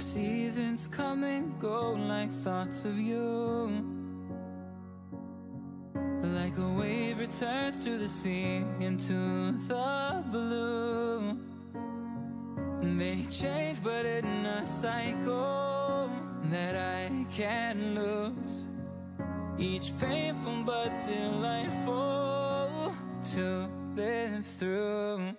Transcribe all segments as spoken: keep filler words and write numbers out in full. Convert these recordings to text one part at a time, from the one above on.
The seasons come and go like thoughts of you. Like a wave returns to the sea, into the blue. They change but in a cycle that I can't lose. Each painful but delightful to live through.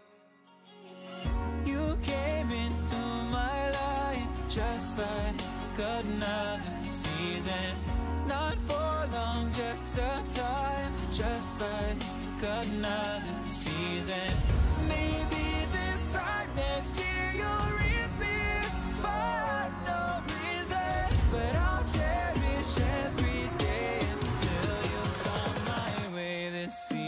You came into my life just like another season. Not for long, just a time, just like another season. Maybe this time next year you'll reappear for no reason, but I'll cherish every day until you find my way this season.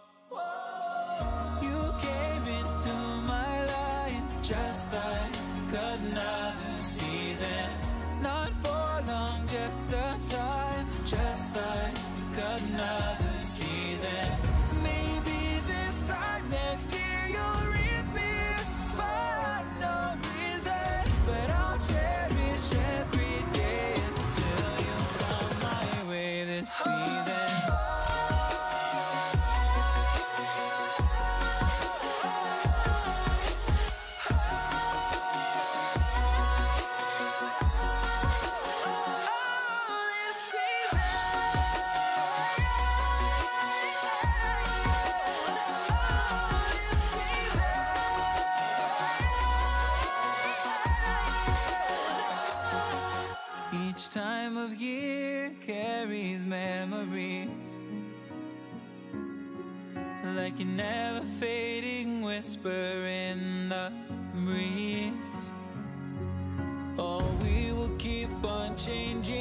Just like another season. Not for long, just a time, just like another season. Maybe this time next year you'll reappear for no reason, but I'll cherish every day until you find my way this season. Like a never fading whisper in the breeze. Oh, we will keep on changing.